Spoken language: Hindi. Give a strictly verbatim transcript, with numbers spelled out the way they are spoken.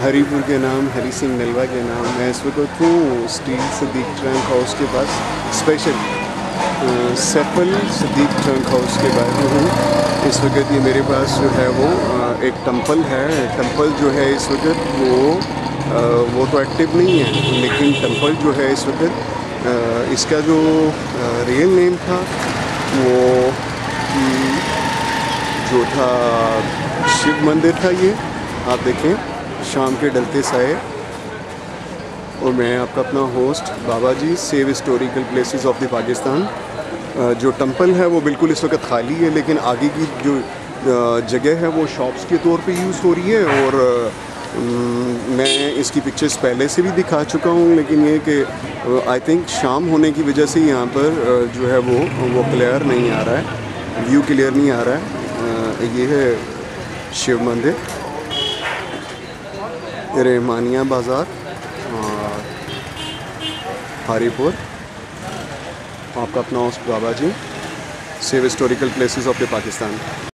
हरीपुर के नाम हरी सिंह नलवा के नाम मैं इस वक्त हूँ स्टील सदीक ट्रंक हाउस के पास, स्पेशल सफल सदीक ट्रंक हाउस के पास में हूँ इस वक्त। ये मेरे पास जो है वो एक टेंपल है। टेंपल जो है इस वक्त वो वो तो एक्टिव नहीं है, लेकिन टेंपल जो है इस वक्त, इसका जो रियल नेम था वो जो था शिव मंदिर था। ये आप देखें शाम के ढलते साए, और मैं आपका अपना host Baba ji, save historical places of the Pakistan. जो टेंपल है वो बिल्कुल इस वक्त खाली है, लेकिन आगे की जो जगह है वो शॉप्स के तौर पे यूज़ हो रही है। और मैं इसकी पिक्चर्स पहले से भी दिखा चुका हूँ, लेकिन ये कि आई थिंक शाम होने की वजह से यहाँ पर जो है वो वो क्लियर नहीं आ रहा है, व्यू क्लियर नहीं आ रहा है। ये है शिव मंदिर, रेहमानिया बाज़ार और हरीपुर। आपका अपना host Baba ji, save historical places of the Pakistan.